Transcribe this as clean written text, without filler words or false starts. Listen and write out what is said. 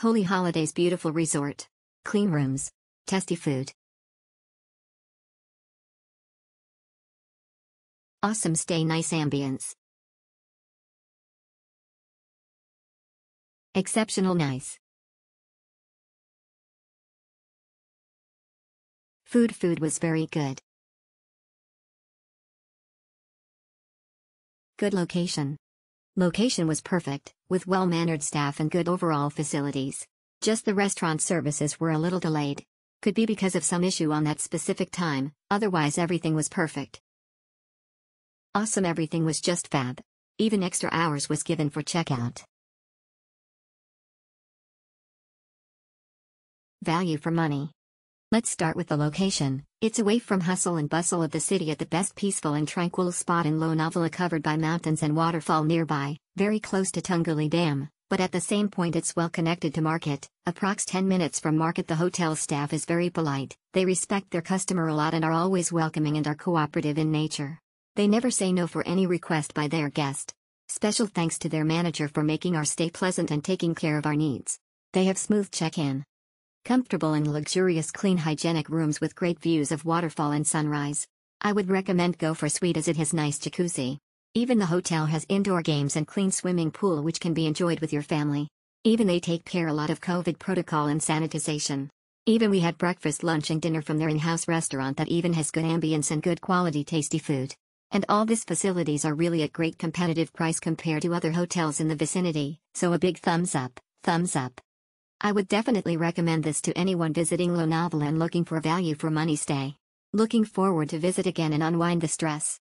Holy Holidays Beautiful Resort. Clean rooms. Tasty food. Awesome stay, nice ambience. Exceptional nice. Food was very good. Good location. Location was perfect, with well-mannered staff and good overall facilities. Just the restaurant services were a little delayed. Could be because of some issue on that specific time, otherwise everything was perfect. Awesome, everything was just fab. Even extra hours was given for checkout. Value for money. Let's start with the location. It's away from hustle and bustle of the city at the best peaceful and tranquil spot in Lonavala, covered by mountains and waterfall nearby, very close to Tungali Dam, but at the same point it's well connected to market, approx 10 minutes from market. The hotel staff is very polite, they respect their customer a lot and are always welcoming and are cooperative in nature. They never say no for any request by their guest. Special thanks to their manager for making our stay pleasant and taking care of our needs. They have smooth check-in. Comfortable and luxurious clean hygienic rooms with great views of waterfall and sunrise. I would recommend go for suite as it has nice jacuzzi. Even the hotel has indoor games and clean swimming pool which can be enjoyed with your family. Even they take care a lot of COVID protocol and sanitization. Even we had breakfast, lunch and dinner from their in-house restaurant that even has good ambience and good quality tasty food. And all these facilities are really at great competitive price compared to other hotels in the vicinity, so a big thumbs up. I would definitely recommend this to anyone visiting Lonavala and looking for a value for money stay. Looking forward to visit again and unwind the stress.